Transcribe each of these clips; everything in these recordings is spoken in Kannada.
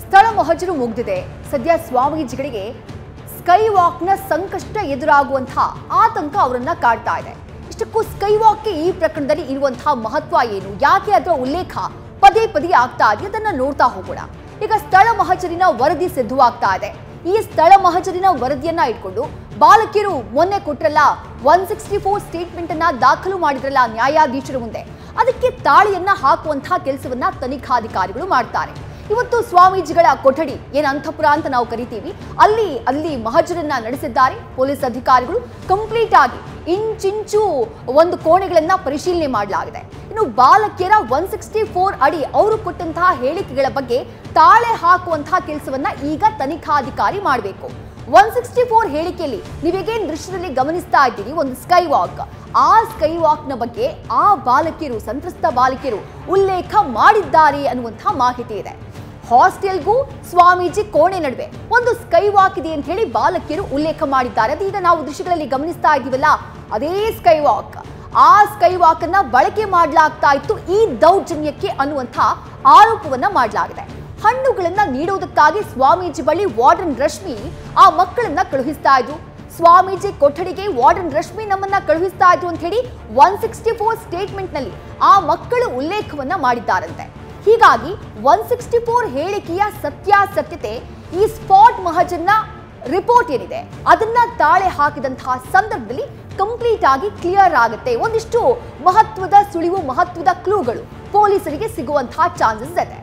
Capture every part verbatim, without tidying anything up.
ಸ್ಥಳ ಮಹಜರು ಮುಗಿದಿದೆ। ಸದ್ಯ ಸ್ವಾಮೀಜಿಗಳಿಗೆ ಸ್ಕೈ ವಾಕ್ನ ಸಂಕಷ್ಟ ಎದುರಾಗುವಂತ ಆತಂಕ ಅವರನ್ನು ಕಾಡ್ತಾ ಇದೆ। ಇಷ್ಟಕ್ಕೂ ಸ್ಕೈ ವಾಕ್ಗೆ ಈ ಪ್ರಕರಣದಲ್ಲಿ ಇರುವಂತ ಮಹತ್ವ ಏನು, ಯಾಕೆ ಅದರ ಉಲ್ಲೇಖ ಪದೇ ಪದೇ ಆಗ್ತಾ ಇದೆ, ಅದನ್ನ ನೋಡ್ತಾ ಹೋಗೋಣ। ಈಗ ಸ್ಥಳ ಮಹಜರಿನ ವರದಿ ಸಿದ್ಧವಾಗ್ತಾ ಇದೆ। ಈ ಸ್ಥಳ ಮಹಜರಿನ ವರದಿಯನ್ನ ಇಟ್ಕೊಂಡು ಬಾಲಕಿಯರು ಮೊನ್ನೆ ಕೊಟ್ಟರಲ್ಲ ಒಂದು ಸಿಕ್ಸ್ಟಿ ಫೋರ್ ಸ್ಟೇಟ್ಮೆಂಟ್ ಅನ್ನು ದಾಖಲು ಮಾಡಿದ್ರಲ್ಲ ನ್ಯಾಯಾಧೀಶರ ಮುಂದೆ, ಅದಕ್ಕೆ ತಾಳಿಯನ್ನ ಹಾಕುವಂತ ಕೆಲಸವನ್ನ ತನಿಖಾಧಿಕಾರಿಗಳು ಮಾಡ್ತಾರೆ। ಇವತ್ತು ಸ್ವಾಮೀಜಿಗಳ ಕೊಠಡಿ ಏನು ಅಂತಃಪುರ ಅಂತ ನಾವು ಕರಿತೀವಿ, ಅಲ್ಲಿ ಅಲ್ಲಿ ಮಹಜರನ್ನ ನಡೆಸಿದ್ದಾರೆ ಪೊಲೀಸ್ ಅಧಿಕಾರಿಗಳು। ಕಂಪ್ಲೀಟ್ ಆಗಿ ಇಂಚಿಂಚು ಒಂದು ಕೋಣೆಗಳನ್ನ ಪರಿಶೀಲನೆ ಮಾಡಲಾಗಿದೆ। ಇನ್ನು ಬಾಲಕಿಯರ ಒನ್ ಸಿಕ್ಸ್ಟಿ ಫೋರ್ ಅಡಿ ಅವರು ಕೊಟ್ಟಂತಹ ಹೇಳಿಕೆಗಳ ಬಗ್ಗೆ ತಾಳೆ ಹಾಕುವಂತಹ ಕೆಲಸವನ್ನ ಈಗ ತನಿಖಾಧಿಕಾರಿ ಮಾಡಬೇಕು। ಒನ್ ಸಿಕ್ಸ್ಟಿ ಫೋರ್ ಹೇಳಿಕೆಯಲ್ಲಿ ನೀವೇಗೇನು ದೃಶ್ಯದಲ್ಲಿ ಗಮನಿಸ್ತಾ ಇದ್ದೀರಿ ಒಂದು ಸ್ಕೈ ವಾಕ್, ಆ ಸ್ಕೈ ವಾಕ್ನ ಬಗ್ಗೆ ಆ ಬಾಲಕಿಯರು ಸಂತ್ರಸ್ತ ಬಾಲಕಿಯರು ಉಲ್ಲೇಖ ಮಾಡಿದ್ದಾರೆ ಅನ್ನುವಂತಹ ಮಾಹಿತಿ ಇದೆ। ಹಾಸ್ಟೆಲ್ಗೂ ಸ್ವಾಮೀಜಿ ಕೋಣೆ ನಡುವೆ ಒಂದು ಸ್ಕೈ ವಾಕ್ ಇದೆ ಅಂತ ಹೇಳಿ ಬಾಲಕಿಯರು ಉಲ್ಲೇಖ ಮಾಡಿದ್ದಾರೆ। ಅದೀಗ ನಾವು ದೃಶ್ಯಗಳಲ್ಲಿ ಗಮನಿಸ್ತಾ ಇದ್ದೀವಲ್ಲ ಅದೇ ಸ್ಕೈ ವಾಕ್, ಆ ಸ್ಕೈ ವಾಕ್ ಅನ್ನ ಬಳಕೆ ಮಾಡಲಾಗ್ತಾ ಇತ್ತು ಈ ದೌರ್ಜನ್ಯಕ್ಕೆ ಅನ್ನುವಂಥ ಆರೋಪವನ್ನ ಮಾಡಲಾಗಿದೆ। ಹಣ್ಣುಗಳನ್ನ ನೀಡುವುದಕ್ಕಾಗಿ ಸ್ವಾಮೀಜಿ ಬಳಿ ವಾರ್ಡನ್ ರಶ್ಮಿ ಆ ಮಕ್ಕಳನ್ನ ಕಳುಹಿಸ್ತಾ ಇದ್ರು, ಸ್ವಾಮೀಜಿ ಕೊಠಡಿಗೆ ವಾರ್ಡನ್ ರಶ್ಮಿ ನಮ್ಮನ್ನ ಕಳುಹಿಸ್ತಾ ಇದ್ರು ಅಂತ ಹೇಳಿ ಒನ್ ಸಿಕ್ಸ್ಟಿ ಫೋರ್ ಸ್ಟೇಟ್ಮೆಂಟ್ ನಲ್ಲಿ ಆ ಮಕ್ಕಳು ಉಲ್ಲೇಖವನ್ನ ಮಾಡಿದ್ದಾರಂತೆ। ಹೀಗಾಗಿ ಒನ್ ಸಿಕ್ಸ್ಟಿ ಫೋರ್ ಹೇಳಿಕೆಯ ಸತ್ಯಾಸತ್ಯತೆ ಈ ಸ್ಪಾಟ್ ಮಹಜರ್ನ ರಿಪೋರ್ಟ್ ಏನಿದೆ ಅದನ್ನ ತಾಳೆ ಹಾಕಿದಂತಹ ಸಂದರ್ಭದಲ್ಲಿ ಕಂಪ್ಲೀಟ್ ಆಗಿ ಕ್ಲಿಯರ್ ಆಗುತ್ತೆ। ಒಂದಿಷ್ಟು ಮಹತ್ವದ ಸುಳಿವು ಮಹತ್ವದ ಕ್ಲೂಗಳು ಪೊಲೀಸರಿಗೆ ಸಿಗುವಂತಹ ಚಾನ್ಸಸ್ ಇದೆ।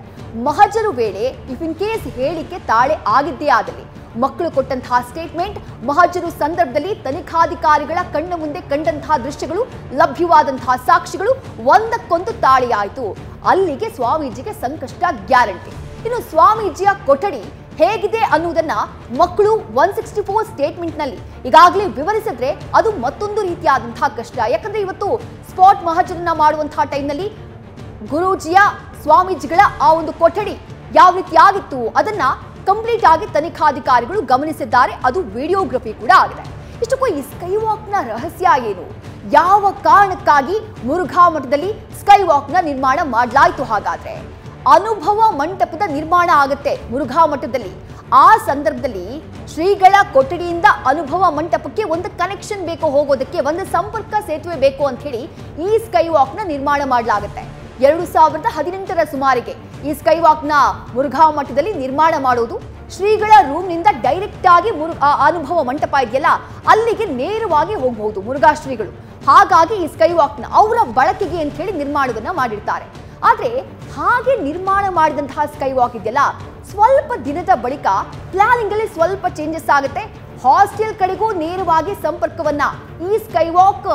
ಮಹಜರು ವೇಳೆ ಇಫ್ ಇನ್ ಕೇಸ್ ಹೇಳಿಕೆ ತಾಳೆ ಆಗಿದ್ದೇ ಆದಲ್ಲಿ ಮಕ್ಕಳು ಕೊಟ್ಟಂತಹ ಸ್ಟೇಟ್ಮೆಂಟ್, ಮಹಜರು ಸಂದರ್ಭದಲ್ಲಿ ತನಿಖಾಧಿಕಾರಿಗಳ ಕಣ್ಣ ಮುಂದೆ ಕಂಡಂತಹ ದೃಶ್ಯಗಳು, ಲಭ್ಯವಾದಂತಹ ಸಾಕ್ಷಿಗಳು ಒಂದಕ್ಕೊಂದು ತಾಳಿಯಾಯಿತು, ಅಲ್ಲಿಗೆ ಸ್ವಾಮೀಜಿಗೆ ಸಂಕಷ್ಟ ಗ್ಯಾರಂಟಿ। ಇನ್ನು ಸ್ವಾಮೀಜಿಯ ಕೊಠಡಿ ಹೇಗಿದೆ ಅನ್ನುವುದನ್ನ ಮಕ್ಕಳು ಒನ್ ಸಿಕ್ಸ್ಟಿ ಫೋರ್ ಸ್ಟೇಟ್ಮೆಂಟ್ ನಲ್ಲಿ ಈಗಾಗಲೇ ವಿವರಿಸಿದ್ರೆ ಅದು ಮತ್ತೊಂದು ರೀತಿಯಾದಂತಹ ಕಷ್ಟ। ಯಾಕಂದ್ರೆ ಇವತ್ತು ಸ್ಪಾಟ್ ಮಹಜರನ್ನ ಮಾಡುವಂತಹ ಟೈಮ್ನಲ್ಲಿ ಗುರೂಜಿಯ ಸ್ವಾಮೀಜಿಗಳ ಆ ಒಂದು ಕೊಠಡಿ ಯಾವ ರೀತಿಯಾಗಿತ್ತು ಅದನ್ನ ಕಂಪ್ಲೀಟ್ ಆಗಿ ತನಿಖಾಧಿಕಾರಿಗಳು ಗಮನಿಸಿದ್ದಾರೆ, ಅದು ವಿಡಿಯೋಗ್ರಫಿ ಕೂಡ ಆಗಿದೆ। ಇಷ್ಟಕ್ಕೂ ಈ ಸ್ಕೈ ವಾಕ್ನ ರಹಸ್ಯ ಏನು, ಯಾವ ಕಾರಣಕ್ಕಾಗಿ ಮುರುಘಾ ಮಠದಲ್ಲಿ ಸ್ಕೈ ವಾಕ್ನ ನಿರ್ಮಾಣ ಮಾಡಲಾಯಿತು? ಹಾಗಾದ್ರೆ ಅನುಭವ ಮಂಟಪದ ನಿರ್ಮಾಣ ಆಗುತ್ತೆ ಮುರುಘಾ ಮಠದಲ್ಲಿ, ಆ ಸಂದರ್ಭದಲ್ಲಿ ಶ್ರೀಗಳ ಕೊಠಡಿಯಿಂದ ಅನುಭವ ಮಂಟಪಕ್ಕೆ ಒಂದು ಕನೆಕ್ಷನ್ ಬೇಕು, ಹೋಗೋದಕ್ಕೆ ಒಂದು ಸಂಪರ್ಕ ಸೇತುವೆ ಬೇಕು ಅಂತ ಹೇಳಿ ಈ ಸ್ಕೈ ವಾಕ್ನ ನಿರ್ಮಾಣ ಮಾಡಲಾಗುತ್ತೆ। ಎರಡು ಸಾವಿರದ ಹದಿನೆಂಟರ ಸುಮಾರಿಗೆ ಈ ಸ್ಕೈ ವಾಕ್ನ ಮುರುಘಾ ಮಠದಲ್ಲಿ ನಿರ್ಮಾಣ ಮಾಡೋದು, ಶ್ರೀಗಳ ರೂಮ್ನಿಂದ ಡೈರೆಕ್ಟ್ ಆಗಿ ಮುರು ಅನುಭವ ಮಂಟಪ ಇದೆಯಲ್ಲ ಅಲ್ಲಿಗೆ ನೇರವಾಗಿ ಹೋಗಬಹುದು ಮುರುಘಾ ಶ್ರೀಗಳು, ಹಾಗಾಗಿ ಈ ಸ್ಕೈ ವಾಕ್ನ ಅವರ ಬಳಕೆಗೆ ಅಂತ ಹೇಳಿ ನಿರ್ಮಾಣವನ್ನ ಮಾಡಿರ್ತಾರೆ। ಆದರೆ ಹಾಗೆ ನಿರ್ಮಾಣ ಮಾಡಿದಂತಹ ಸ್ಕೈ ವಾಕ್ ಇದೆಯಲ್ಲ ಸ್ವಲ್ಪ ದಿನದ ಬಳಿಕ ಪ್ಲಾನಿಂಗ್ ಅಲ್ಲಿ ಸ್ವಲ್ಪ ಚೇಂಜಸ್ ಆಗುತ್ತೆ, ಹಾಸ್ಟೆಲ್ ಕಡೆಗೂ ನೇರವಾಗಿ ಸಂಪರ್ಕವನ್ನ ಈ ಸ್ಕೈ ವಾಕ್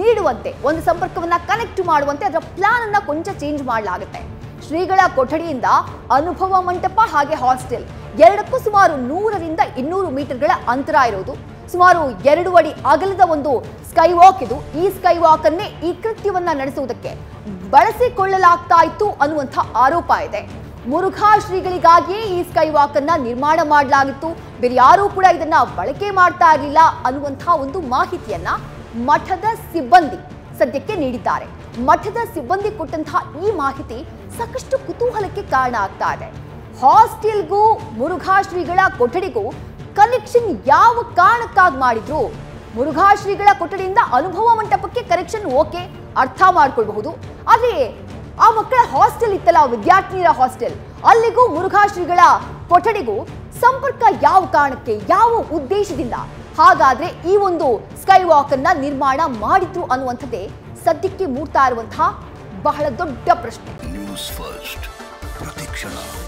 ನೀಡುವಂತೆ ಒಂದು ಸಂಪರ್ಕವನ್ನ ಕನೆಕ್ಟ್ ಮಾಡುವಂತೆ ಅದರ ಪ್ಲಾನ್ ಅನ್ನ ಕೊಂಚ ಚೇಂಜ್ ಮಾಡಲಾಗುತ್ತೆ। ಶ್ರೀಗಳ ಕೊಠಡಿಯಿಂದ ಅನುಭವ ಮಂಟಪ ಹಾಗೆ ಹಾಸ್ಟೆಲ್ ಎರಡಕ್ಕೂ ಸುಮಾರು ನೂರರಿಂದ ಇನ್ನೂರು ಮೀಟರ್ಗಳ ಅಂತರ ಇರೋದು, ಸುಮಾರು ಎರಡು ಅಡಿ ಅಗಲದ ಒಂದು ಸ್ಕೈ ವಾಕ್ ಇದು। ಈ ಸ್ಕೈ ವಾಕ್ ಅನ್ನೇ ಈ ಕೃತ್ಯವನ್ನ ನಡೆಸುವುದಕ್ಕೆ ಬಳಸಿಕೊಳ್ಳಲಾಗ್ತಾ ಇತ್ತು ಅನ್ನುವಂಥ ಆರೋಪ ಇದೆ। ಮುರುಘಾ ಶ್ರೀಗಳಿಗಾಗಿಯೇ ಈ ಸ್ಕೈ ವಾಕ್ ಅನ್ನ ನಿರ್ಮಾಣ ಮಾಡಲಾಗಿತ್ತು, ಬೇರೆ ಯಾರೂ ಕೂಡ ಇದನ್ನ ಬಳಕೆ ಮಾಡ್ತಾ ಇರಲಿಲ್ಲ ಅನ್ನುವಂತಹ ಒಂದು ಮಾಹಿತಿಯನ್ನ ಮಠದ ಸಿಬ್ಬಂದಿ ಸದ್ಯಕ್ಕೆ ನೀಡಿದ್ದಾರೆ। ಮಠದ ಸಿಬ್ಬಂದಿ ಕೊಟ್ಟಂತಹ ಈ ಮಾಹಿತಿ ಸಾಕಷ್ಟು ಕುತೂಹಲಕ್ಕೆ ಕಾರಣ ಆಗ್ತಾ ಇದೆ। ಹಾಸ್ಟೆಲ್ಗೂ ಮುರುಘಾ ಶ್ರೀಗಳ ಕೊಠಡಿಗೂ ಕನೆಕ್ಷನ್ ಯಾವ ಕಾರಣಕ್ಕಾಗಿ ಮಾಡಿದ್ರು? ಮುರುಘಾ ಶ್ರೀಗಳ ಕೊಠಡಿಯಿಂದ ಅನುಭವ ಮಂಟಪಕ್ಕೆ ಕನೆಕ್ಷನ್ ಓಕೆ ಅರ್ಥ ಮಾಡ್ಕೊಳ್ಬಹುದು, ಆದ್ರೆ ಆ ಮಕ್ಕಳ ಹಾಸ್ಟೆಲ್ ಇತ್ತಲ್ಲ ವಿದ್ಯಾರ್ಥಿನಿಯರ ಹಾಸ್ಟೆಲ್ ಅಲ್ಲಿಗೂ ಮುರುಘಾ ಶ್ರೀಗಳ ಕೊಠಡಿಗೂ ಸಂಪರ್ಕ ಯಾವ ಕಾರಣಕ್ಕೆ ಯಾವ ಉದ್ದೇಶದಿಂದ ಹಾಗಾದ್ರೆ ಈ ಒಂದು ಸ್ಕೈ ವಾಕ್ ಅನ್ನ ನಿರ್ಮಾಣ ಮಾಡಿದ್ರು ಅನ್ನುವಂಥದ್ದೇ ಸದ್ಯಕ್ಕೆ ಮೂಡ್ತಾ ಇರುವಂತಹ ಬಹಳ ದೊಡ್ಡ ಪ್ರಶ್ನೆ।